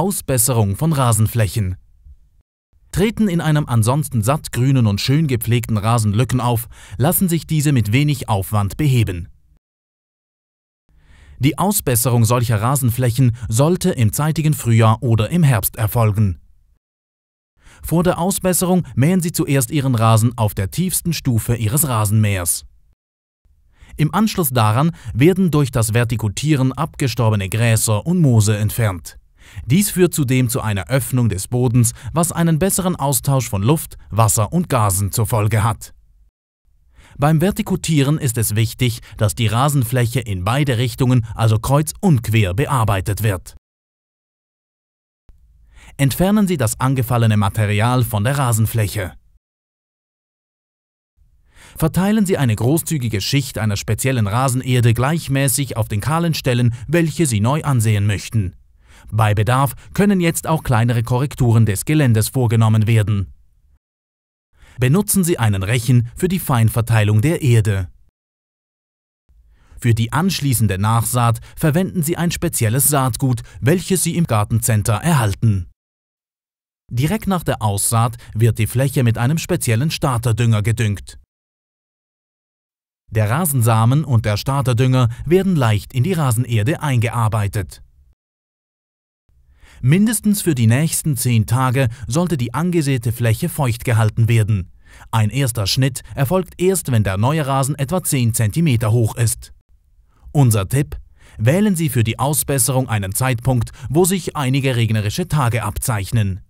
Ausbesserung von Rasenflächen. Treten in einem ansonsten sattgrünen und schön gepflegten Rasen Lücken auf, lassen sich diese mit wenig Aufwand beheben. Die Ausbesserung solcher Rasenflächen sollte im zeitigen Frühjahr oder im Herbst erfolgen. Vor der Ausbesserung mähen Sie zuerst Ihren Rasen auf der tiefsten Stufe Ihres Rasenmähers. Im Anschluss daran werden durch das Vertikutieren abgestorbene Gräser und Moose entfernt. Dies führt zudem zu einer Öffnung des Bodens, was einen besseren Austausch von Luft, Wasser und Gasen zur Folge hat. Beim Vertikutieren ist es wichtig, dass die Rasenfläche in beide Richtungen, also kreuz und quer, bearbeitet wird. Entfernen Sie das angefallene Material von der Rasenfläche. Verteilen Sie eine großzügige Schicht einer speziellen Rasenerde gleichmäßig auf den kahlen Stellen, welche Sie neu ansehen möchten. Bei Bedarf können jetzt auch kleinere Korrekturen des Geländes vorgenommen werden. Benutzen Sie einen Rechen für die Feinverteilung der Erde. Für die anschließende Nachsaat verwenden Sie ein spezielles Saatgut, welches Sie im Gartencenter erhalten. Direkt nach der Aussaat wird die Fläche mit einem speziellen Starterdünger gedüngt. Der Rasensamen und der Starterdünger werden leicht in die Rasenerde eingearbeitet. Mindestens für die nächsten 10 Tage sollte die angesäte Fläche feucht gehalten werden. Ein erster Schnitt erfolgt erst, wenn der neue Rasen etwa 10 cm hoch ist. Unser Tipp: Wählen Sie für die Ausbesserung einen Zeitpunkt, wo sich einige regnerische Tage abzeichnen.